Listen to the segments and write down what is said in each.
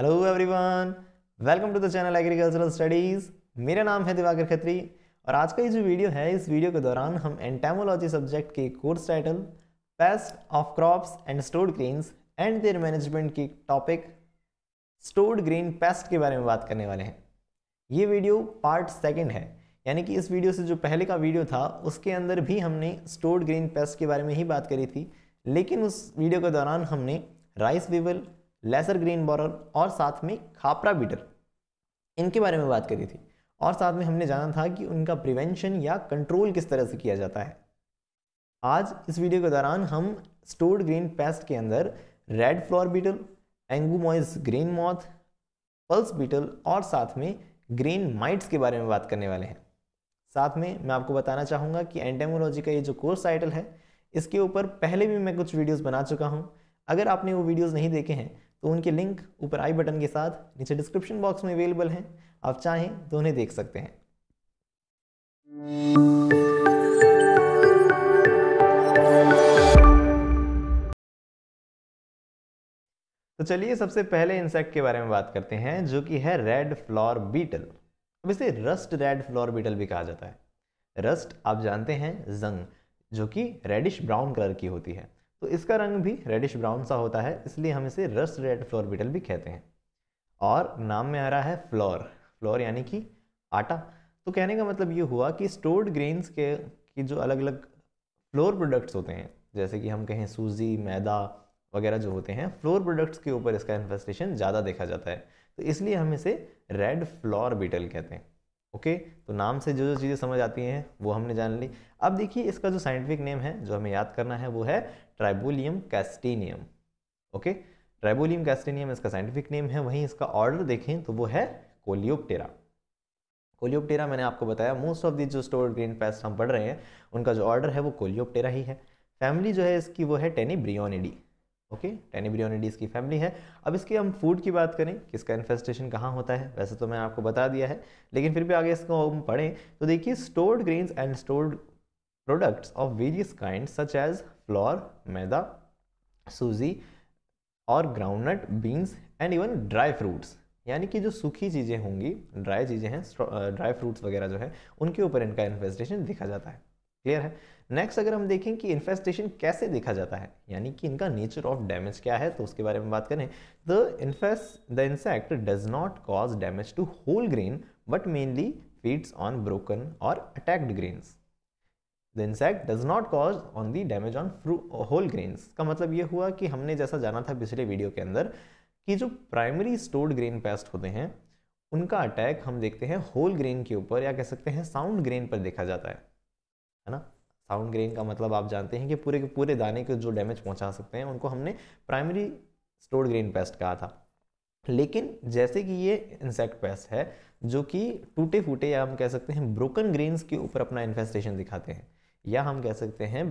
Hello everyone, welcome to the channel agricultural studies. मेरा नाम है दिवाकर खत्री और आज का ये जो वीडियो है, इस वीडियो के दौरान हम एंटोमोलॉजी सब्जेक्ट के course title pest of crops and stored grains and their management की टॉपिक स्टोर्ड ग्रेन पेस्ट के बारे में बात करने वाले हैं। ये वीडियो पार्ट 2 है, यानी कि इस वीडियो से जो पहले का वीडियो था उसके अंदर भी हमने स्टोर्ड ग्रेन पेस्ट के बारे में ही बात करी थी, लेकिन उस वीडियो के दौरान हमने rice weevil, lesser grain borer और साथ में खापरा बीटल, इनके बारे में बात करी थी और साथ में हमने जाना था कि उनका प्रिवेंशन या कंट्रोल किस तरह से किया जाता है। आज इस वीडियो के दौरान हम स्टोर्ड ग्रेन पेस्ट के अंदर red flour beetle, Angoumois grain moth, pulse beetle और साथ में ग्रेन माइट्स के बारे में बात करने वाले हैं। साथ में मैं आपको बताना चाहूँगा कि एंटोमोलॉजी का ये जो कोर्स टाइटल है, इसके ऊपर पहले भी मैं कुछ वीडियोज़ बना चुका हूँ। अगर आपने वो वीडियोज़ नहीं देखे हैं तो उनके लिंक ऊपर आई बटन के साथ नीचे डिस्क्रिप्शन बॉक्स में अवेलेबल हैं, आप चाहें तो उन्हें देख सकते हैं। तो चलिए सबसे पहले इंसेक्ट के बारे में बात करते हैं, जो कि है रेड फ्लोर बीटल। अब इसे रस्ट रेड फ्लोर बीटल भी कहा जाता है। रस्ट आप जानते हैं जंग, जो कि रेडिश ब्राउन कलर की होती है, तो इसका रंग भी रेडिश ब्राउन सा होता है, इसलिए हम इसे रस्ट रेड फ्लोर बीटल भी कहते हैं। और नाम में आ रहा है फ्लोर, फ्लोर यानी कि आटा। तो कहने का मतलब ये हुआ कि स्टोर्ड ग्रेन्स की जो अलग अलग फ्लोर प्रोडक्ट्स होते हैं, जैसे कि हम कहें सूजी, मैदा वगैरह जो होते हैं, फ्लोर प्रोडक्ट्स के ऊपर इसका इन्फेस्टेशन ज़्यादा देखा जाता है, तो इसलिए हम इसे रेड फ्लोर बीटल कहते हैं। ओके, तो नाम से जो जो चीज़ें समझ आती हैं वो हमने जान ली। अब देखिए इसका जो साइंटिफिक नेम है जो हमें याद करना है वो है Tribolium castaneum. Okay, Tribolium castaneum इसका साइंटिफिक नेम है। वहीं इसका ऑर्डर देखें तो वो है कोलियोप्टेरा। कोलियोप्टेरा मैंने आपको बताया, मोस्ट ऑफ दी जो स्टोर्ड ग्रेन पेस्ट हम पढ़ रहे हैं उनका जो ऑर्डर है वो कोलियोप्टेरा ही है। फैमिली जो है इसकी वो है Tenebrionidae. Okay, Tenebrionidae इसकी फैमिली है। अब इसके हम फूड की बात करें कि इसका इन्फेस्टेशन कहाँ होता है, वैसे तो मैंने आपको बता दिया है, लेकिन फिर भी आगे इसको हम पढ़ें तो देखिए stored grains and stored products of various kind such as flour, maida, suji और groundnut, beans and even dry fruits, यानी कि जो सूखी चीज़ें होंगी, ड्राई चीज़ें हैं, ड्राई फ्रूट्स वगैरह जो है उनके ऊपर इनका इन्फेस्टेशन देखा जाता है। क्लियर है। नेक्स्ट अगर हम देखें कि इन्फेस्टेशन कैसे देखा जाता है, यानी कि इनका नेचर ऑफ डैमेज क्या है, तो उसके बारे में बात करें the insect does not cause damage to whole grain but mainly feeds on broken और attacked grains. The insect does not cause on the damage on whole grains का मतलब ये हुआ कि हमने जैसा जाना था पिछले वीडियो के अंदर कि जो प्राइमरी स्टोर्ड ग्रेन पेस्ट होते हैं उनका अटैक हम देखते हैं होल ग्रेन के ऊपर, या कह सकते हैं साउंड ग्रेन पर देखा जाता है ना। साउंड ग्रेन का मतलब आप जानते हैं कि पूरे के पूरे दाने को जो डैमेज पहुंचा सकते हैं उनको हमने प्राइमरी स्टोर्ड ग्रेन पेस्ट कहा था। लेकिन जैसे कि ये इंसेक्ट पेस्ट है जो कि टूटे फूटे या हम कह सकते हैं ब्रोकन ग्रेन्स के ऊपर अपना इन्फेस्टेशन दिखाते हैं, या हम कह सकते हैं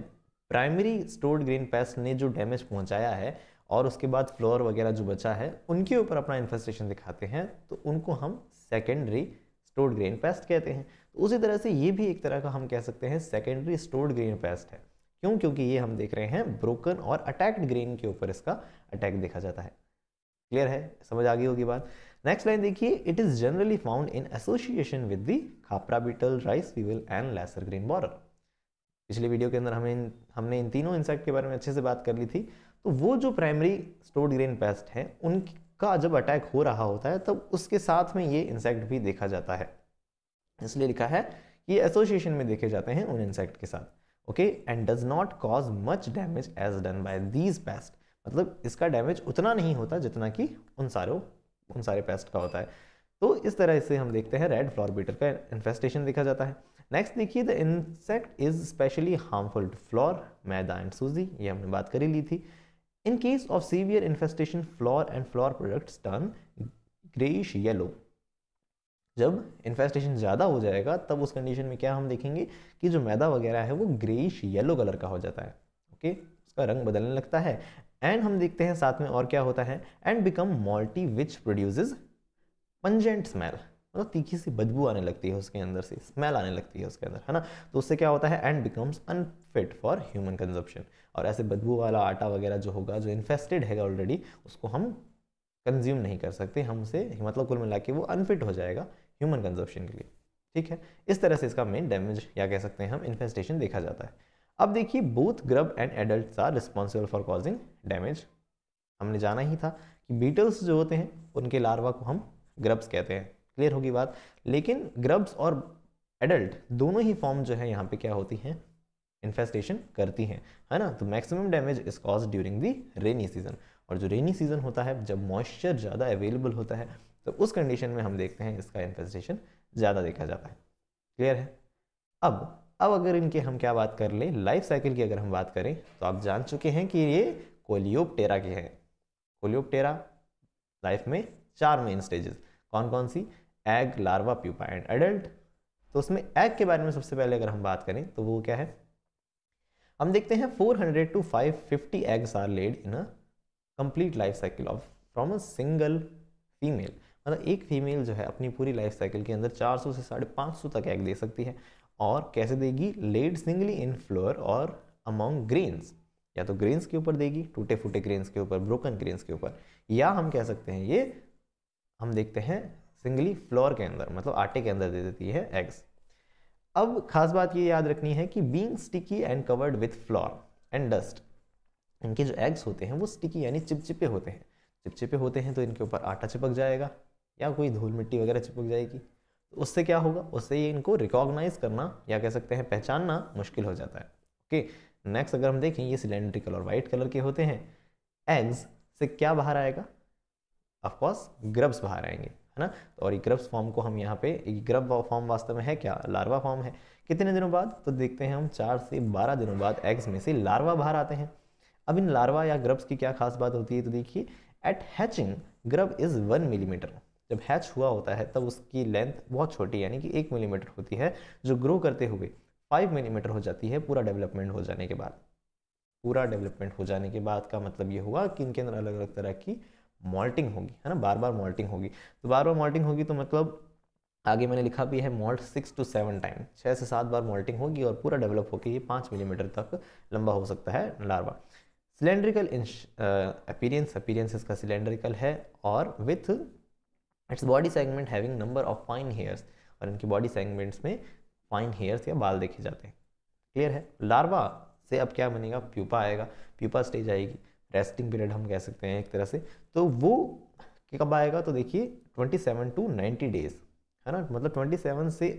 प्राइमरी स्टोर्ड ग्रेन पेस्ट ने जो डैमेज पहुंचाया है और उसके बाद फ्लोर वगैरह जो बचा है उनके ऊपर अपना इन्फेस्टेशन दिखाते हैं, तो उनको हम सेकेंडरी स्टोर्ड ग्रेन पेस्ट कहते हैं। तो उसी तरह से ये भी एक तरह का हम कह सकते हैं सेकेंडरी स्टोर्ड ग्रेन पेस्ट है। क्यों? क्योंकि ये हम देख रहे हैं ब्रोकन और अटैक्ड ग्रेन के ऊपर इसका अटैक देखा जाता है। क्लियर है, समझ आ गई होगी बात। नेक्स्ट लाइन देखिए, it is generally found in association with the khapra beetle, rice weevil and lesser grain borer. पिछले वीडियो के अंदर हमने इन तीनों इंसेक्ट के बारे में अच्छे से बात कर ली थी। तो वो जो प्राइमरी स्टोर्ड ग्रेन पेस्ट है उनका जब अटैक हो रहा होता है तब उसके साथ में ये इंसेक्ट भी देखा जाता है, इसलिए लिखा है कि ये एसोसिएशन में देखे जाते हैं उन इंसेक्ट के साथ। Okay, and does not cause much damage as done by these pest, मतलब इसका डैमेज उतना नहीं होता जितना कि उन सारे पेस्ट का होता है। तो इस तरह से हम देखते हैं रेड फ्लोर बीटल का इन्फेस्टेशन देखा जाता है। नेक्स्ट देखिए, the insect is specially harmful to flour, maida and suji, ये हमने बात करी ली थी। In case of severe infestation flour and flour products turn greyish yellow. जब इन्फेस्टेशन ज़्यादा हो जाएगा तब उस कंडीशन में क्या हम देखेंगे कि जो मैदा वगैरह है वो ग्रेइश येलो कलर का हो जाता है। ओके, उसका रंग बदलने लगता है। एंड हम देखते हैं साथ में और क्या होता है, and become मॉल्टी which produces pungent smell, मतलब तीखी सी बदबू आने लगती है उसके अंदर से, स्मेल आने लगती है उसके अंदर, है ना। तो उससे क्या होता है, and becomes unfit for human consumption. और ऐसे बदबू वाला आटा वगैरह जो होगा, जो इन्फेस्टेड है ऑलरेडी, उसको हम कंज्यूम नहीं कर सकते हम उसे, मतलब कुल मिला के वो अनफिट हो जाएगा ह्यूमन कंजप्शन के लिए, ठीक है। इस तरह से इसका मेन डैमेज या कह सकते हैं हम इन्फेस्टेशन देखा जाता है। अब देखिए both grub and adults are responsible for causing damage. हमने जाना ही था कि बीटल्स जो होते हैं उनके लार्वा को हम ग्रब्स कहते हैं, क्लियर होगी बात। लेकिन ग्रब्स और एडल्ट दोनों ही फॉर्म जो है यहाँ पे क्या होती हैं, इन्फेस्टेशन करती हैं, है ना। तो maximum damage is cause during the rainy season, और जो रेनी सीजन होता है जब मॉइस्चर ज़्यादा अवेलेबल होता है तो उस कंडीशन में हम देखते हैं इसका इन्फेस्टेशन ज़्यादा देखा जाता है, क्लियर है। अब अगर इनके हम क्या बात कर लें, लाइफ साइकिल की अगर हम बात करें तो आप जान चुके हैं कि ये कोलियोप्टेरा के हैं। कोलियोप्टेरा लाइफ में 4 मेन स्टेजेस, कौन कौन सी, egg, larva, pupa and adult. तो उसमें एग के बारे में सबसे पहले अगर हम बात करें तो वो क्या है, हम देखते हैं 400 to 550 eggs are laid in a complete life cycle of from a single female. मतलब एक फीमेल जो है अपनी पूरी लाइफ साइकिल के अंदर 400 से 550 तक एग दे सकती है। और कैसे देगी, लेड सिंगली इन फ्लोर और अमॉन्ग ग्रेन्स, या तो ग्रेन्स के ऊपर देगी, टूटे फूटे ग्रेन्स के ऊपर, ब्रोकन ग्रेन्स के ऊपर, या हम कह सकते हैं ये हम देखते हैं सिंगली फ्लोर के अंदर, मतलब आटे के अंदर दे देती है एग्स। अब खास बात ये याद रखनी है कि being sticky and covered with flour and dust, इनके जो एग्स होते हैं वो स्टिकी यानी चिपचिपे होते हैं। चिपचिपे होते हैं तो इनके ऊपर आटा चिपक जाएगा या कोई धूल मिट्टी वगैरह चिपक जाएगी, तो उससे क्या होगा, उससे ये इनको रिकॉग्नाइज करना या कह सकते हैं पहचानना मुश्किल हो जाता है। ओके, नेक्स्ट अगर हम देखें ये सिलेंड्रिकल और वाइट कलर के होते हैं। एग्स से क्या बाहर आएगा, ऑफकोर्स ग्रब्स बाहर आएंगे, है ना। और ये ग्रब्स फॉर्म को हम यहाँ पे, ग्रब फॉर्म वास्तव में है क्या, लार्वा फॉर्म है। कितने दिनों बाद, तो देखते हैं हम 4 से 12 दिनों बाद एग्स में से लार्वा बाहर आते हैं। अब इन लार्वा या ग्रब्स की क्या खास बात होती है, तो देखिए at hatching grub is 1 millimetre, जब हैच हुआ होता है तब उसकी लेंथ बहुत छोटी यानी कि 1 मिलीमीटर होती है, जो ग्रो करते हुए 5 मिलीमीटर हो जाती है पूरा डेवलपमेंट हो जाने के बाद। पूरा डेवलपमेंट हो जाने के बाद का मतलब ये हुआ कि इनके अंदर अलग अलग तरह की मॉल्टिंग होगी, है ना, बार बार मॉल्टिंग होगी। तो बार बार मॉल्टिंग होगी तो मतलब आगे मैंने लिखा भी है मॉल्ट 6 to 7 टाइम, 6 से 7 बार मॉल्टिंग होगी और पूरा डेवलप होकर ये 5 मिलीमीटर तक लंबा हो सकता है लार्वा। सिलेंड्रिकल अपीयरेंस इसका सिलेंड्रिकल है, और with its body segment having number of fine hairs, और इनकी बॉडी सेगमेंट्स में फाइन हेयर्स या बाल देखे जाते हैं, क्लियर है। लार्वा से अब क्या बनेगा, प्यूपा आएगा, प्यूपा स्टेज आएगी, रेस्टिंग पीरियड हम कह सकते हैं एक तरह से। तो वो कब आएगा, तो देखिए 27 टू 90 डेज, है ना, मतलब 27 से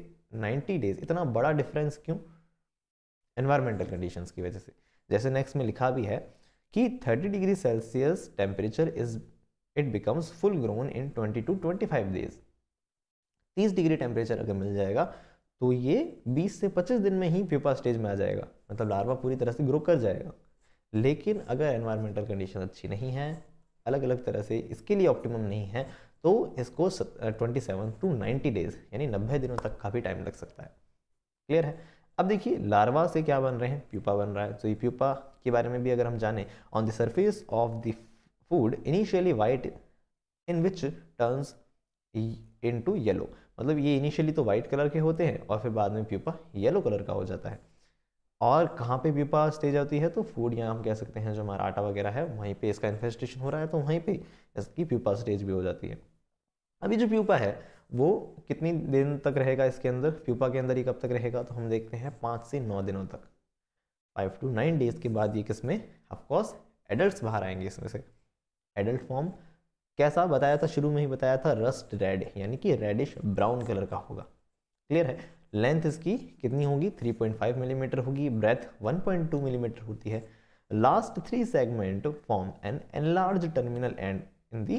90 डेज। इतना बड़ा डिफरेंस क्यों, एनवायरमेंटल कंडीशंस की वजह से। जैसे नेक्स्ट में लिखा भी है कि 30 degree Celsius temperature is it becomes full grown in 20 to 25 days. 30 degree temperature अगर मिल जाएगा तो ये 20 से 25 दिन में ही प्यूपा स्टेज में आ जाएगा, मतलब लार्वा पूरी तरह से ग्रो कर जाएगा। लेकिन अगर एनवायरमेंटल कंडीशन अच्छी नहीं है, अलग अलग तरह से इसके लिए ऑप्टिमम नहीं है, तो इसको 27 टू 90 डेज यानी 90 दिनों तक का भी टाइम लग सकता है, क्लियर है। अब देखिए लार्वा से क्या बन रहे हैं, प्यूपा बन रहा है। तो ये प्यूपा के बारे में भी अगर हम जाने, on the surface of the food initially white in which turns into yellow, मतलब ये इनिशियली तो वाइट कलर के होते हैं और फिर बाद में प्यूपा येलो कलर का हो जाता है। और कहाँ पे प्यूपा स्टेज आती है, तो फूड, यहाँ हम कह सकते हैं जो हमारा आटा वगैरह है वहीं पे इसका इन्फेस्टेशन हो रहा है, तो वहीं पे इसकी प्यूपा स्टेज भी हो जाती है। अभी जो प्यूपा है वो कितनी दिन तक रहेगा इसके अंदर, प्यूपा के अंदर ही कब तक रहेगा, तो हम देखते हैं 5 से 9 दिनों तक, 5 to 9 डेज के बाद ये किसमें, ऑफकोर्स एडल्ट बाहर आएंगे। इसमें से एडल्ट फॉर्म कैसा बताया था, शुरू में ही बताया था, रस्ट रेड यानी कि रेडिश ब्राउन कलर का होगा, क्लियर है। लेंथ इसकी कितनी होगी, 3.5 मिलीमीटर होगी, ब्रेथ 1.2 मिलीमीटर होती है। Last 3 segment form an enlarge terminal end in the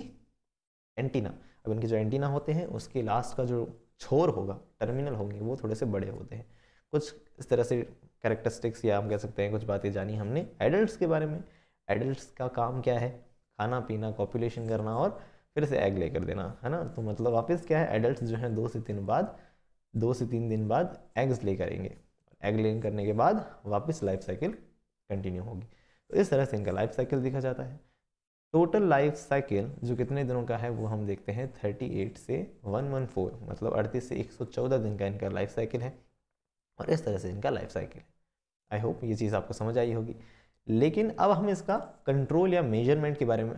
antenna. अब इनके जो एंटीना होते हैं उसके लास्ट का जो छोर होगा, टर्मिनल होंगे, वो थोड़े से बड़े होते हैं। कुछ इस तरह से कैरेक्टरिस्टिक्स या हम कह सकते हैं कुछ बातें जानी हमने एडल्ट्स के बारे में। एडल्ट्स का काम क्या है, खाना पीना, कॉपुलेशन करना और फिर से एग लेकर देना, है ना। तो मतलब वापस क्या है, एडल्ट जो हैं 2 से 3 दिन बाद एग्स ले करेंगे, एग ले करने के बाद वापस लाइफ साइकिल कंटिन्यू होगी। तो इस तरह से इनका लाइफ साइकिल देखा जाता है। टोटल लाइफ साइकिल जो कितने दिनों का है वो हम देखते हैं 38 से 114, मतलब 38 से 114 दिन का इनका लाइफ साइकिल है। और इस तरह से इनका लाइफ साइकिल है। आई होप ये चीज़ आपको समझ आई होगी। लेकिन अब हम इसका कंट्रोल या मेजरमेंट के बारे में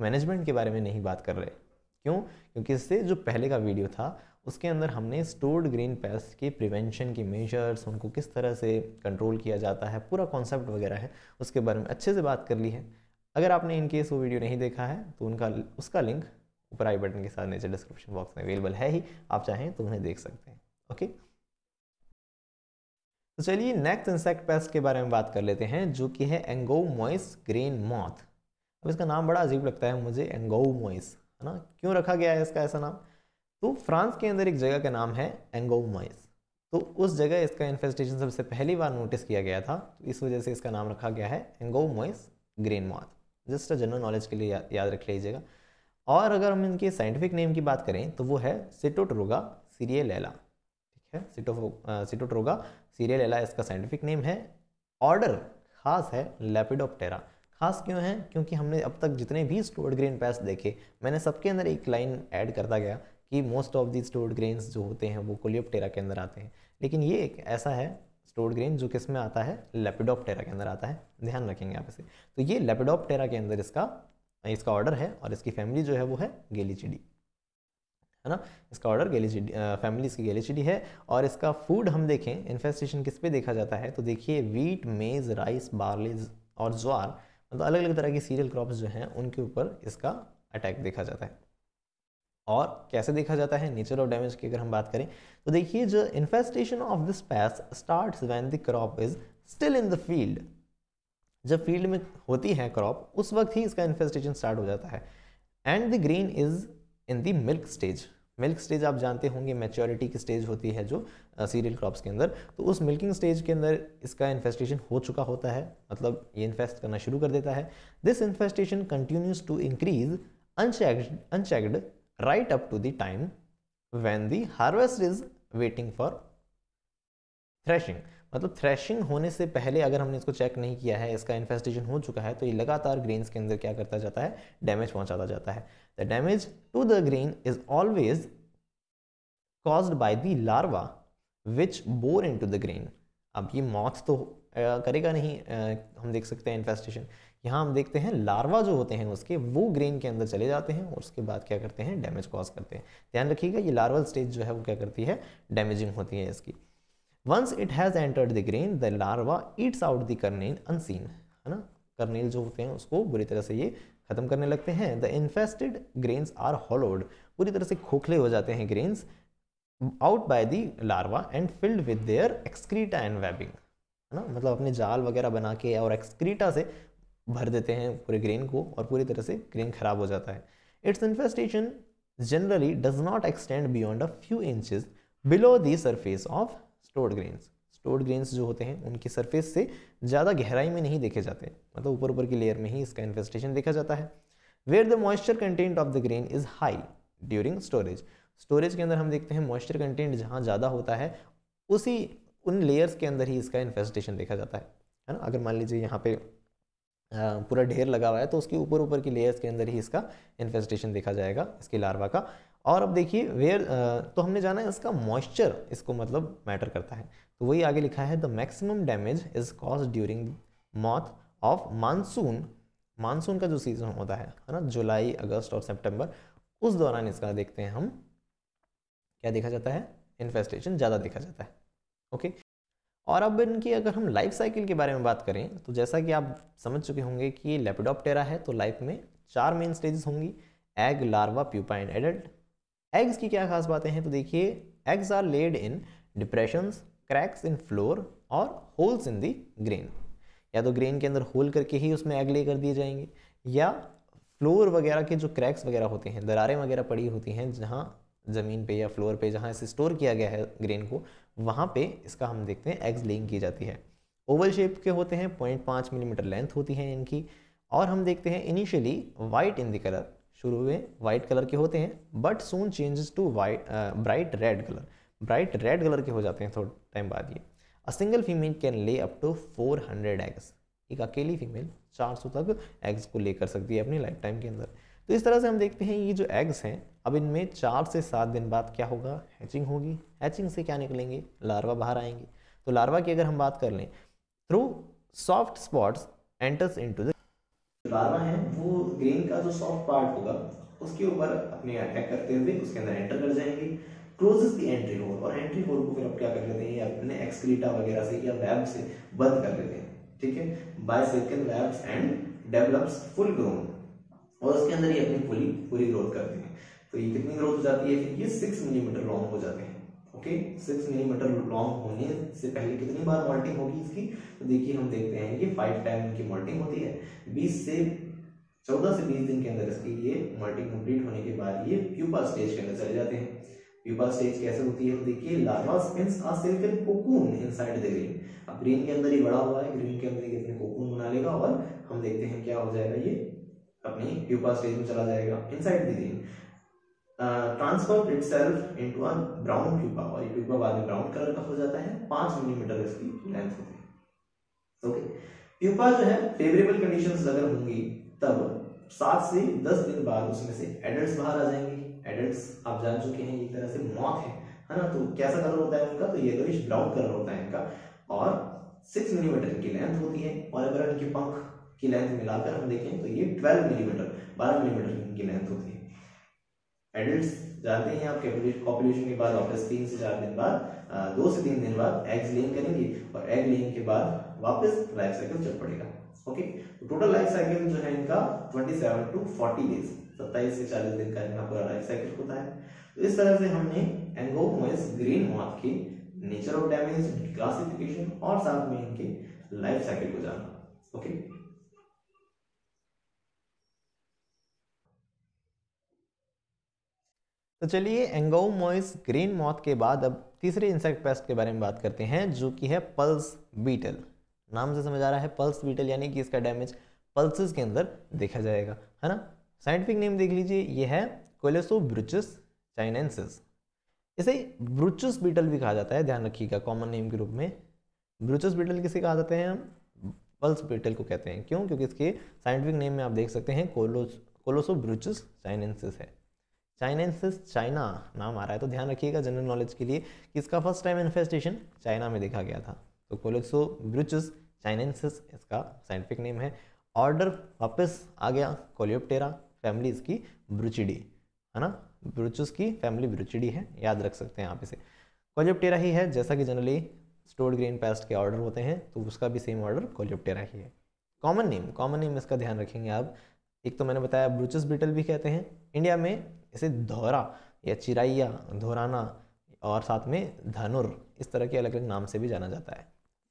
मैनेजमेंट के बारे में नहीं बात कर रहे। क्यों? क्योंकि इससे जो पहले का वीडियो था उसके अंदर हमने स्टोर्ड ग्रीन पेस्ट के प्रिवेंशन के मेजर्स, उनको किस तरह से कंट्रोल किया जाता है, पूरा कॉन्सेप्ट वगैरह है, उसके बारे में अच्छे से बात कर ली है। अगर आपने इनकेस वो वीडियो नहीं देखा है तो उसका लिंक ऊपर आई बटन के साथ नीचे डिस्क्रिप्शन बॉक्स में अवेलेबल है ही, आप चाहें तो उन्हें देख सकते हैं। ओके, तो चलिए नेक्स्ट इंसेक्ट पेस्ट के बारे में बात कर लेते हैं, जो कि है एंगोमॉइस ग्रेन मॉथ। अब इसका नाम बड़ा अजीब लगता है मुझे, एंगोमॉइस, है ना? क्यों रखा गया है इसका ऐसा नाम? तो फ्रांस के अंदर एक जगह का नाम है एंगोमॉइस, तो उस जगह इसका इन्फेस्टेशन सबसे पहली बार नोटिस किया गया था, तो इस वजह से इसका नाम रखा गया है एंगोमॉइस grain moth. Just general knowledge के लिए याद रख लीजिएगा। और अगर हम इनके साइंटिफिक नेम की बात करें तो वो है सिटोट्रोगा सीरिएलेला, ठीक है? सिटोट्रोगा सीरिएलेला इसका साइंटिफिक नेम है। ऑर्डर खास है लेपिडॉप्टेरा। खास क्यों है? क्योंकि हमने अब तक जितने भी स्टोर्ड ग्रेन पेस्ट देखे, मैंने सबके अंदर एक लाइन ऐड करता गया कि most of the stored grains जो होते हैं वो कोलियोप्टेरा के अंदर आते हैं, लेकिन ये एक ऐसा है स्टोर्ड ग्रेन जो किस में आता है, लेपिडॉप्टेरा के अंदर आता है। ध्यान रखेंगे आप इसे। तो ये लेपिडॉप्टेरा के अंदर इसका ऑर्डर है, और इसकी फैमिली जो है वो है गेलीचिडी, है ना? इसका ऑर्डर गेलीचिडी, फैमिली इसकी गेलीचिडी है। और इसका फूड हम देखें, इन्फेस्टेशन किस पे देखा जाता है, तो देखिए वीट, मेज, राइस, बार्ले और ज्वार, मतलब अलग अलग तरह की सीरियल क्रॉप्स जो हैं उनके ऊपर इसका अटैक देखा जाता है। और कैसे देखा जाता है, नेचर ऑफ डैमेज की अगर हम बात करें तो देखिए जो infestation of this pest starts when the crop is still in the field. जब फील्ड में होती है क्रॉप उस वक्त ही इसका इन्फेस्टेशन स्टार्ट हो जाता है। And the green is in the milk stage. Milk stage आप जानते होंगे मैच्योरिटी की स्टेज होती है जो सीरियल क्रॉप्स के अंदर, तो उस मिल्किंग स्टेज के अंदर इसका इन्फेस्टेशन हो चुका होता है, मतलब ये इन्फेस्ट करना शुरू कर देता है। This infestation continues to increase unchecked right up to the time when the harvest is waiting for threshing. मतलब थ्रेशिंग होने से पहले अगर हमने इसको चेक नहीं किया है, इसका इन्फेस्टेशन हो चुका है, तो ये लगातार ग्रेन्स के अंदर क्या करता जाता है, डैमेज पहुंचाता जाता है। The damage to the grain is always caused by the larva which bore into the grain. अब ये मॉथ तो करेगा नहीं, हम देख सकते हैं इन्फेस्टेशन, यहाँ हम देखते हैं लार्वा जो होते हैं उसके, वो ग्रेन के अंदर चले जाते हैं और उसके बाद क्या करते हैं, डैमेज कॉज करते हैं। ध्यान रखिएगा ये लार्वल स्टेज जो है वो क्या करती है, डैमेजिंग होती है इसकी। Once it has entered the grain, the larva eats out the kernel unseen, है ना? कर्नेल जो होते हैं उसको बुरी तरह से ये खत्म करने लगते हैं। The infested grains are hollowed, पूरी तरह से खोखले हो जाते हैं grains, out by the larva and filled with their excreta and webbing, है ना? मतलब अपने जाल वगैरह बना के और excreta से भर देते हैं पूरे grain को, और पूरी तरह से grain खराब हो जाता है। Its infestation generally does not extend beyond a few inches below the surface of stored grains. Stored grains जो होते हैं उनकी सरफेस से ज़्यादा गहराई में नहीं देखे जाते, मतलब ऊपर ऊपर की लेयर में ही इसका इन्फेस्टेशन देखा जाता है। Where the moisture content of the grain is high during storage. Storage के अंदर हम देखते हैं मॉइस्चर कंटेंट जहाँ ज़्यादा होता है उसी उन लेयर्स के अंदर ही इसका इन्फेस्टेशन देखा जाता है ना? अगर मान लीजिए यहाँ पे पूरा ढेर लगा हुआ है तो उसके ऊपर ऊपर की लेयर्स के अंदर ही इसका इन्फेस्टेशन देखा जाएगा इसके लार्वा का। और अब देखिए वेयर, तो हमने जाना है इसका मॉइस्चर, इसको मतलब मैटर करता है, तो वही आगे लिखा है the maximum damage is cause during month of monsoon. Monsoon का जो सीजन होता है ना, जुलाई, अगस्त और सितंबर, उस दौरान इसका देखते हैं हम क्या देखा जाता है, इन्फेस्टेशन ज़्यादा देखा जाता है। ओके, और अब इनकी अगर हम लाइफ साइकिल के बारे में बात करें तो जैसा कि आप समझ चुके होंगे कि ये लेपिडॉप्टेरा है, तो लाइफ में 4 मेन स्टेजेस होंगी, egg, larva, pupa and adult. Eggs की क्या खास बातें हैं, तो देखिए eggs are laid in depressions, cracks in flour और होल्स इन दी ग्रेन। या तो ग्रेन के अंदर होल करके ही उसमें एग ले कर दिए जाएंगे, या फ्लोर वगैरह के जो क्रैक्स वगैरह होते हैं, दरारें वगैरह पड़ी होती हैं जहाँ ज़मीन पे या फ्लोर पे जहाँ इसे स्टोर किया गया है ग्रेन को, वहाँ पे इसका हम देखते हैं एग्स लेइंग की जाती है। ओवल शेप के होते हैं, 0.5 मिलीमीटर लेंथ होती है इनकी, और हम देखते हैं initially white in the colour, शुरू में वाइट कलर के होते हैं but soon changes to white bright red colour, bright red colour के हो जाते हैं थोड़ा टाइम बाद ये। A single female can lay up to 400 eggs. एक अकेली फीमेल 400 तक एग्स को ले कर सकती है अपनी लाइफ टाइम के अंदर। तो इस तरह से हम देखते हैं ये जो एग्स हैं, अब इनमें 4 से 7 दिन बाद क्या होगा, हैचिंग होगी। हैचिंग से क्या निकलेंगे, लार्वा बाहर आएंगे। तो लार्वा की अगर हम बात कर लें, through soft spots enters into the larva है वो ग्रेन का जो सॉफ्ट पार्ट होगा उसके ऊपर अपने अटैक करते हुए उसके अंदर एंटर कर जाएंगे, क्लोजेस द एंट्री होल, और एंट्री होल को फिर आप क्या कर लेते हैं अपने एक्सक्रीटा वगैरह से या वेब से बंद कर लेते हैं, ठीक है, bicycle webs and develops full grown, और उसके अंदर ये अपनी पूरी ग्रोथ करते हैं। तो ये कितनी ग्रोथ हो जाती है, ये 6 मिलीमीटर लॉन्ग हो जाते हैं। ओके, 6 मिलीमीटर लॉन्ग होने से पहले कितनी बार मॉल्टिंग होगी इसकी, तो देखिए हम देखते हैं कि 5 टाइम इनकी मॉल्टिंग होती है। 14 से 20 दिन के अंदर इसकी ये मॉल्टिंग कंप्लीट होने के बाद ये प्यूपा स्टेज के अंदर चले जाते हैं। प्यूपा स्टेज कैसे होती है, तो देखिए larva spins a silken cocoon inside the grain. अब ग्रेन के अंदर ही बड़ा हुआ है, ग्रेन के अंदर कितने कोकून बना लेगा और हम देखते हैं क्या हो जाएगा, ये अपनी प्यूपा स्टेज में चला जाएगा inside the grain, transform itself into a brown pupa, और ये प्यूपा बाद में ब्राउन कलर का हो जाता है। 5 मिलीमीटर इसकी लेंथ होती है। ओके, प्यूपा जो है फेवरेबल कंडीशंस अगर होंगी तब 7 से 10 दिन बाद उसमें से एडल्ट्स बाहर आ जाएंगे। एडल्ट्स आप जान चुके हैं एक तरह से मॉथ है ना, तो कैसा कलर होता है उनका, तो येलोइश ब्राउन कलर होता है इनका, और 6 मिलीमीटर की लेंथ होती है, और अगर इनके पंख की लेंथ मिलाकर हम देखें तो ये 12 मिलीमीटर 12 मिलीमीटर इनकी लेंथ होती है। एडल्ट्स जाते हैं आप कॉपुलेशन के बाद वापस 3 से 4 दिन बाद, 2 से 3 दिन बाद एग्स लेइंग करेंगे, और एग लेइंग के बाद वापस लाइफ साइकिल चल पड़ेगा। ओके, तो टोटल लाइफ साइकिल जो है इनका 27 टू 40 डेज 27 से 40 दिन का इनका पूरा लाइफ साइकिल होता है। तो इस तरह से हमने एंगोउमोइस ग्रीन मॉथ के नेचर ऑफ डैमेज, इनकी क्लासिफिकेशन और साथ में इनके लाइफ साइकिल को जाना। ओके, तो चलिए एंगोउमोइस ग्रीन मॉथ के बाद अब तीसरे इंसेक्ट पेस्ट के बारे में बात करते हैं, जो कि है पल्स बीटल। नाम से समझ आ रहा है पल्स बीटल, यानी कि इसका डैमेज पल्सेस के अंदर देखा जाएगा, है ना। साइंटिफिक नेम देख लीजिए, ये है कैलोसोब्रुचस चाइनेन्सिस। इसे ब्रुचस बीटल भी कहा जाता है, ध्यान रखिएगा कॉमन नेम के रूप में। ब्रुचस बीटल किसे कहा जाता है, हम पल्स बीटल को कहते हैं, क्यों, क्योंकि इसके साइंटिफिक नेम में आप देख सकते हैं कोलोसोब्रुचस चाइनेन्सिस है। चाइनेन्सिस चाइना नाम आ रहा है, तो ध्यान रखिएगा जनरल नॉलेज के लिए कि इसका फर्स्ट टाइम इन्फेस्टेशन चाइना में देखा गया था। तो कोलियोप्टेरा चाइनेन्सिस इसका साइंटिफिक नेम है। ऑर्डर वापस आ गया कोलियोप्टेरा, फैमिली इसकी ब्रुचिडी, है ना, ब्रुचस की फैमिली ब्रुचिडी है, याद रख सकते हैं आप इसे। कोलियोप्टेरा ही है, जैसा कि जनरली स्टोर्ड ग्रीन पेस्ट के ऑर्डर होते हैं तो उसका भी सेम ऑर्डर कोलियोप्टेरा ही है। कॉमन नेम इसका ध्यान रखेंगे आप। एक तो मैंने बताया ब्रुचस बीटल भी कहते हैं, इंडिया में इसे धौरा या चिराइया, धोराना और साथ में धनुर, इस तरह के अलग अलग नाम से भी जाना जाता है।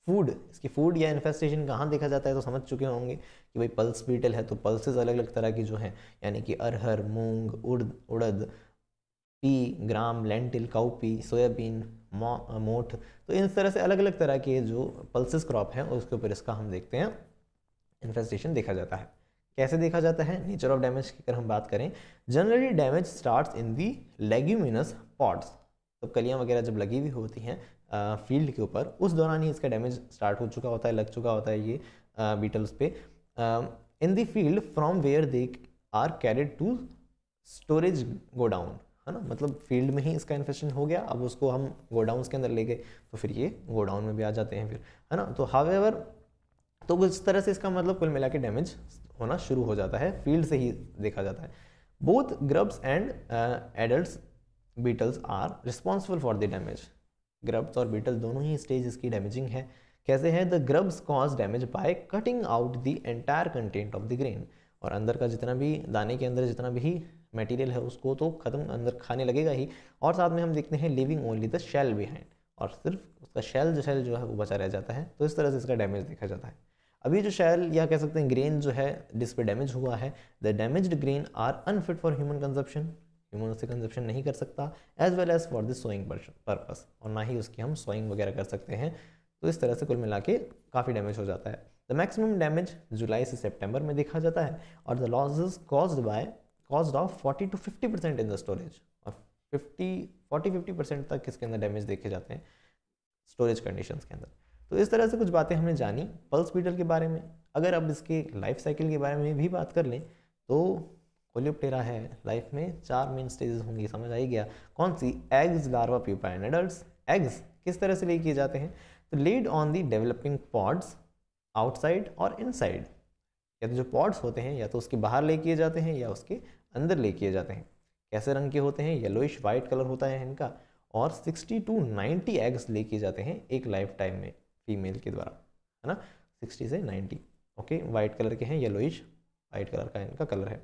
फूड, इसकी फूड या इन्फेस्टेशन कहाँ देखा जाता है, तो समझ चुके होंगे कि भाई पल्स बीटल है तो पल्सेस अलग अलग तरह की जो हैं, यानी कि अरहर, मूंग, उड़द, pea, gram, lentil, cowpea, soybean, मोठ, तो इस तरह से अलग अलग तरह के जो पल्सेस क्रॉप हैं उसके ऊपर इसका हम देखते हैं इन्फेस्टेशन देखा जाता है। कैसे देखा जाता है, नेचर ऑफ डैमेज की अगर हम बात करें, generally damage starts in the leguminous pods, तो कलियाँ वगैरह जब लगी हुई होती हैं फील्ड के ऊपर, उस दौरान ही इसका डैमेज स्टार्ट हो चुका होता है, लग चुका होता है ये बीटल्स पे। In the field from where they are carried to storage godown, है ना, मतलब फील्ड में ही इसका इन्फेक्शन हो गया, अब उसको हम गोडाउन्स के अंदर ले गए तो फिर ये गोडाउन में भी आ जाते हैं फिर, है ना। तो हावेवर, तो उस तरह से इसका मतलब कुल मिला के डैमेज होना शुरू हो जाता है, फील्ड से ही देखा जाता है। Both grubs and adults beetles are responsible for the damage. Grubs और बीटल दोनों ही स्टेज इसकी डैमेजिंग है। कैसे है, the grubs cause damage by cutting out the entire content of the grain, और अंदर का जितना भी दाने के अंदर जितना भी मटेरियल है उसको तो खत्म अंदर खाने लगेगा ही, और साथ में हम देखते हैं living only the shell behind, और सिर्फ उसका शेल जो है वो बचा रह जाता है। तो इस तरह से इसका डैमेज देखा जाता है। अभी जो शेल या कह सकते हैं ग्रेन जो है जिस पे डैमेज हुआ है, the damaged grain are unfit for human consumption, human उसे कंजप्शन नहीं कर सकता, as well as for the sowing purpose, और ना ही उसकी हम सोइंग वगैरह कर सकते हैं। तो इस तरह से कुल मिला के काफ़ी डैमेज हो जाता है। द मैक्सिमम डैमेज जुलाई से सेप्टेम्बर में देखा जाता है, और the losses caused of 40 to 50% in the storage, और 40-50% तक इसके अंदर डैमेज देखे जाते हैं स्टोरेज कंडीशंस के अंदर। तो इस तरह से कुछ बातें हमने जानी पल्स बीटल के बारे में। अगर अब इसके लाइफ साइकिल के बारे में भी बात कर लें तो कोलियोप्टेरा है, लाइफ में 4 मेन स्टेजेस होंगी, समझ आ ही गया कौन सी, eggs, larva, pupa and adults. Eggs किस तरह से ले किए जाते हैं, तो laid on the developing pods outside और इनसाइड, या तो जो पॉड्स होते हैं या तो उसके बाहर ले किए जाते हैं या उसके अंदर ले किए जाते हैं। कैसे रंग के होते हैं? येलोइश वाइट कलर होता है इनका, और 60 to 90 एग्स ले किए जाते हैं एक लाइफ टाइम में फीमेल के द्वारा, है ना, 60 से 90। ओके, वाइट कलर के हैं, येलोइश वाइट कलर का इनका कलर है।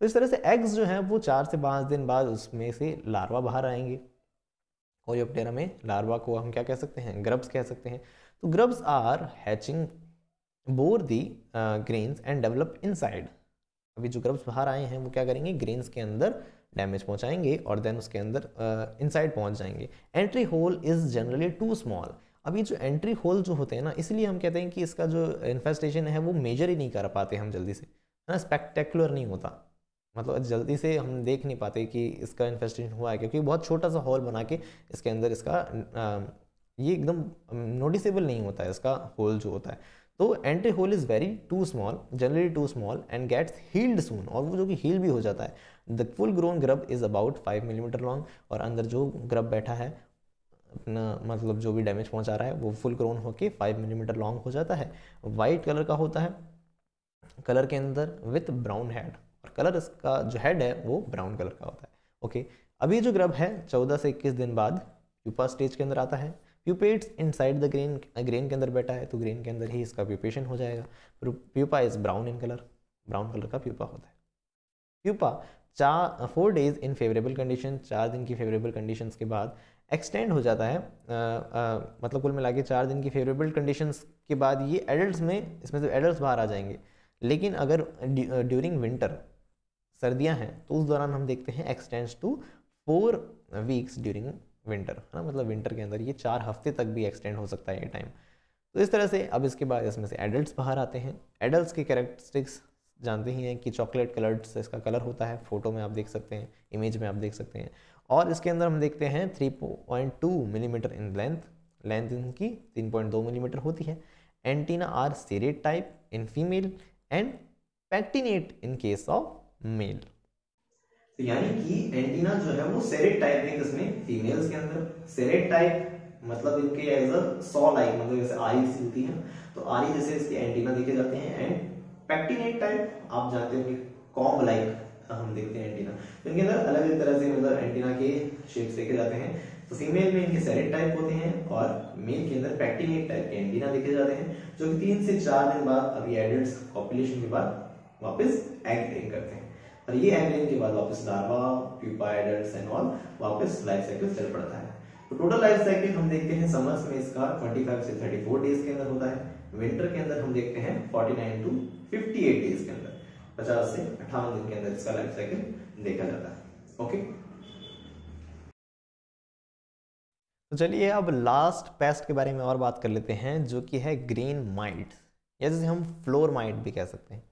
तो इस तरह से एग्स जो हैं वो 4 से 5 दिन बाद उसमें से लार्वा बाहर आएंगे। कोलियोप्टेरा में लार्वा को हम क्या कह सकते हैं? ग्रब्स कह सकते हैं। तो grubs are hatching bore the grains and develop inside. अभी जो ग्रब्स बाहर आए हैं वो क्या करेंगे? ग्रेन्स के अंदर डैमेज पहुंचाएंगे और देन उसके अंदर इनसाइड पहुंच जाएंगे। Entry hole is generally too small. अभी जो एंट्री होल जो होते हैं ना, इसलिए हम कहते हैं कि इसका जो इन्फेस्टेशन है वो मेजर ही नहीं कर पाते हम जल्दी से, है ना, स्पेक्टेकुलर नहीं होता, मतलब जल्दी से हम देख नहीं पाते कि इसका इन्फेस्टेशन हुआ है, क्योंकि बहुत छोटा सा होल बना के इसके अंदर इसका ये एकदम नोटिसेबल नहीं होता है इसका होल जो होता है। तो entry hole is very too small, generally too small, and gets healed soon, और वो जो कि हील भी हो जाता है। The full grown grub is about 5 millimetre long, और अंदर जो ग्रब बैठा है अपना, मतलब जो भी डैमेज पहुंचा रहा है, वो फुल ग्रोन होके 5 मिलीमीटर लॉन्ग हो जाता है। वाइट कलर का होता है, कलर के अंदर विथ ब्राउन हेड, और कलर इसका जो हेड है वो ब्राउन कलर का होता है। ओके, अभी जो ग्रब है 14 से 21 दिन बाद प्यूपा स्टेज के अंदर आता है। Pupates inside the grain, grain के अंदर बैठा है तो ग्रेन के अंदर ही इसका प्यूपेशन हो जाएगा। Pupa is brown in colour, brown colour का प्यूपा होता है। Pupa 4 days in favourable condition, 4 दिन की फेवरेबल कंडीशंस के बाद एक्सटेंड हो जाता है। मतलब कुल मिला के 4 दिन की फेवरेबल कंडीशंस के बाद ये एडल्ट्स में, इसमें से एडल्ट्स बाहर आ जाएंगे। लेकिन अगर ड्यूरिंग विंटर सर्दियां हैं तो उस दौरान हम देखते हैं extends to 4 weeks during winter, है ना, मतलब विंटर के अंदर ये 4 हफ्ते तक भी एक्सटेंड हो सकता है ये टाइम। तो इस तरह से अब इसके बाद इसमें से एडल्ट्स बाहर आते हैं। एडल्ट्स के कैरेक्टरिस्टिक्स जानते ही हैं कि चॉकलेट कलर्ड इसका कलर होता है, फोटो में आप देख सकते हैं, इमेज में आप देख सकते हैं, और इसके अंदर हम देखते हैं 3.2 मिलीमीटर इन लेंथ, लेंथ इनकी 3.2 मिलीमीटर होती है। Antenna are serrate type in female and pectinate in case of male. तो यानी कि एंटीना जो है वो सेरेट टाइप है किसमें? फीमेल्स के अंदर। सेरेट टाइप मतलब इनके एज अ सॉ लाइक, मतलब जैसे आई सी होती है तो आई जैसे इसके एंटीना देखे जाते हैं। एंड पैक्टिनेट टाइप आप जानते हो कि कॉम्ब लाइक हम देखते हैं एंटीना, तो इनके अंदर अलग अलग तरह से मतलब एंटीना के शेप्स देखे जाते हैं। तो फीमेल में इनके सेरेट टाइप होते हैं और मेल के अंदर पैक्टिनेट टाइप के एंटीना देखे जाते हैं, जो कि 3 से 4 दिन बाद अभी एडल्ट्स पॉपुलेशन के बाद वापस एग laying करते हैं, और ये एग laying के बाद वापस larva, pupa, adults and all वापस लाइफ साइकिल चल पड़ता है। तो टोटल लाइफ साइकिल हम देखते हैं समर्स में इसका 25 से 34 डेज के अंदर होता है। विंटर के अंदर हम देखते हैं 49 टू 58 डेज के अंदर, 50 से 58 दिन के अंदर इसका लाइफ साइकिल देखा जाता है। ओके, तो चलिए अब लास्ट पेस्ट के बारे में और बात कर लेते हैं, जो कि है ग्रेन माइट, या जैसे हम फ्लोर माइट भी कह सकते हैं,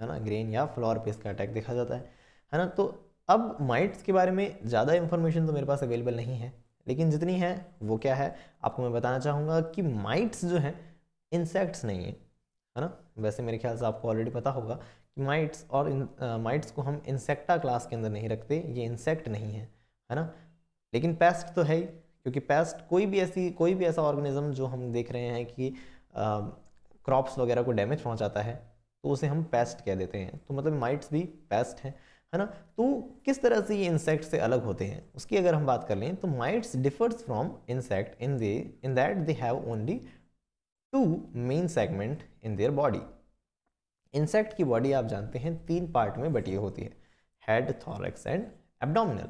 है ना, ग्रेन या फ्लोर पे इसका अटैक देखा जाता है ना। तो अब माइट्स के बारे में ज़्यादा इन्फॉर्मेशन तो मेरे पास अवेलेबल नहीं है, लेकिन जितनी है वो क्या है आपको मैं बताना चाहूँगा कि माइट्स जो हैं इंसेक्ट्स नहीं है, है ना। वैसे मेरे ख्याल से आपको ऑलरेडी पता होगा कि माइट्स और माइट्स को हम इंसेक्टा क्लास के अंदर नहीं रखते, ये इंसेक्ट नहीं है, है ना। लेकिन पेस्ट तो है ही, क्योंकि पेस्ट कोई भी ऐसा ऑर्गेनिज्म जो हम देख रहे हैं कि क्रॉप्स वगैरह को डैमेज पहुंचाता है तो उसे हम पेस्ट कह देते हैं। तो मतलब माइट्स भी पेस्ट हैं, है ना। तो किस तरह से ये इंसेक्ट से अलग होते हैं उसकी अगर हम बात कर लें तो mites differs from insect in that they have only 2 main segment in their body. Insect की बॉडी आप जानते हैं 3 पार्ट में बटी होती है, हेड, थॉरैक्स एंड एब्डोमिनल।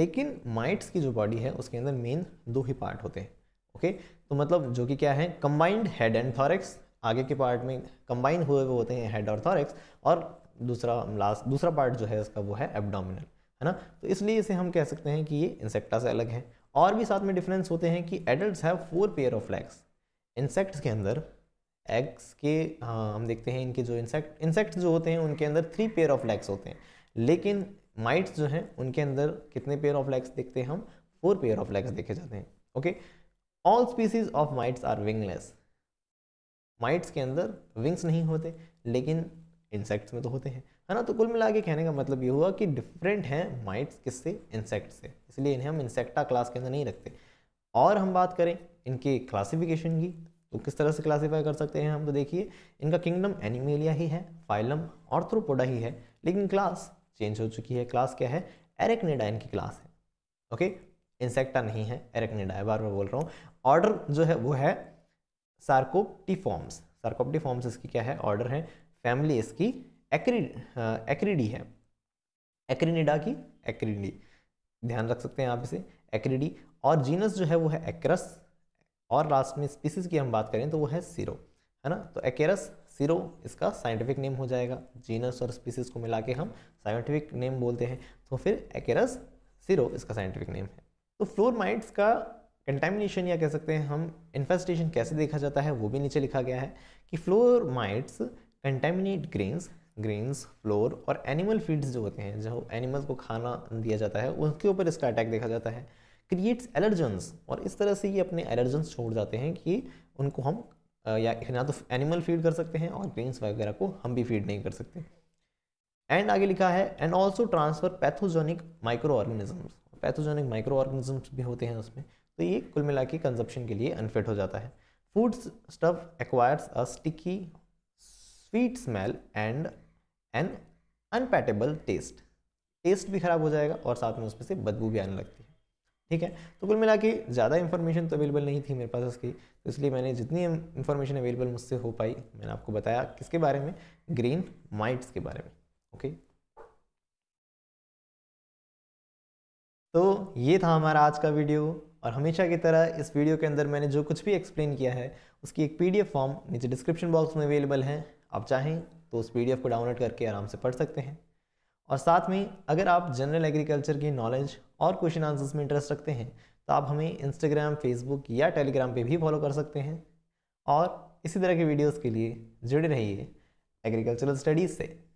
लेकिन माइट्स की जो बॉडी है उसके अंदर मेन 2 ही पार्ट होते हैं। ओके, तो मतलब जो कि क्या है, कंबाइंड हेड एंड थॉरैक्स, आगे के पार्ट में कंबाइन हुए हुए होते हैं हेड और थॉरैक्स, और दूसरा पार्ट जो है इसका वो है एब्डोमिनल, है ना। तो इसलिए इसे हम कह सकते हैं कि ये इंसेक्टा से अलग है। और भी साथ में डिफरेंस होते हैं कि adults have 4 pair of legs. Insects के अंदर एग्स के हम देखते हैं इनके जो इंसेक्ट्स जो होते हैं उनके अंदर 3 पेयर ऑफ लेग्स होते हैं, लेकिन माइट्स जो हैं उनके अंदर कितने पेयर ऑफ लेग्स देखते हैं हम? 4 पेयर ऑफ लेग्स देखे जाते हैं। Okay, all species of mites are wingless. Mites के अंदर विंग्स नहीं होते, लेकिन इंसेक्ट्स में तो होते हैं, है ना। तो कुल मिला के कहने का मतलब ये हुआ कि डिफरेंट हैं माइट्स किससे? इंसेक्ट से, इसलिए इन्हें हम इंसेक्टा क्लास के अंदर नहीं रखते। और हम बात करें इनके क्लासिफिकेशन की तो किस तरह से क्लासीफाई कर सकते हैं हम? तो देखिए, इनका किंगडम एनिमेलिया ही है, फाइलम आर्थ्रोपोडा ही है, लेकिन क्लास चेंज हो चुकी है। क्लास क्या है? एरेक्निडा इनकी क्लास है। ओके, इंसेक्टा नहीं है, एरेक्निडा है, बार बार बोल रहा हूँ। ऑर्डर जो है वो है सार्कोप्टिफॉर्म्स। सार्कोप्टिफॉर्म्स इसकी क्या है? ऑर्डर है। फैमिली इसकी एक्रीडी है, एक्रीनिडा की एक्रीडी, ध्यान रख सकते हैं आप इसे, एक्रीडी। और जीनस जो है वो है एकरस, और लास्ट में स्पीसीज की हम बात करें तो वो है सीरो, है ना। तो एकरस सीरो इसका साइंटिफिक नेम हो जाएगा। जीनस और स्पीसीज को मिला के हम साइंटिफिक नेम बोलते हैं, तो फिर एकरस सीरो इसका साइंटिफिक नेम है। तो फ्लोर माइट्स का कंटामिनेशन या कह सकते हैं हम इन्फेस्टेशन कैसे देखा जाता है, वो भी नीचे लिखा गया है कि flour mites contaminate grains flour और एनिमल फीड्स जो होते हैं, जो एनिमल्स को खाना दिया जाता है उनके ऊपर इसका अटैक देखा जाता है। क्रिएट्स एलर्जेंस, और इस तरह से ये अपने एलर्जेंस छोड़ जाते हैं कि उनको हम या तो एनिमल फीड कर सकते हैं और ग्रेन्स वगैरह को हम भी फीड नहीं कर सकते। एंड आगे लिखा है and also transfer pathogenic micro organisms, pathogenic micro organisms भी होते हैं उसमें, तो ये कुल मिला के कंजप्शन के लिए अनफिट हो जाता है। Food stuff acquires a sticky sweet smell and an unpalatable taste, taste भी खराब हो जाएगा और साथ में उसमें से बदबू भी आने लगती है। ठीक है, तो कुल मिला के ज़्यादा इन्फॉर्मेशन तो अवेलेबल नहीं थी मेरे पास इसकी, तो इसलिए मैंने जितनी इन्फॉर्मेशन अवेलेबल मुझसे हो पाई मैंने आपको बताया। किसके बारे में? ग्रेन माइट्स के बारे में। ओके, तो ये था हमारा आज का वीडियो, और हमेशा की तरह इस वीडियो के अंदर मैंने जो कुछ भी एक्सप्लेन किया है उसकी एक पीडीएफ फॉर्म नीचे डिस्क्रिप्शन बॉक्स में अवेलेबल है, आप चाहें तो उस पीडीएफ को डाउनलोड करके आराम से पढ़ सकते हैं। और साथ में अगर आप जनरल एग्रीकल्चर की नॉलेज और क्वेश्चन आंसर्स में इंटरेस्ट रखते हैं तो आप हमें इंस्टाग्राम, फेसबुक या टेलीग्राम पे भी फॉलो कर सकते हैं, और इसी तरह के वीडियोज़ के लिए जुड़े रहिए एग्रीकल्चरल स्टडीज़ से।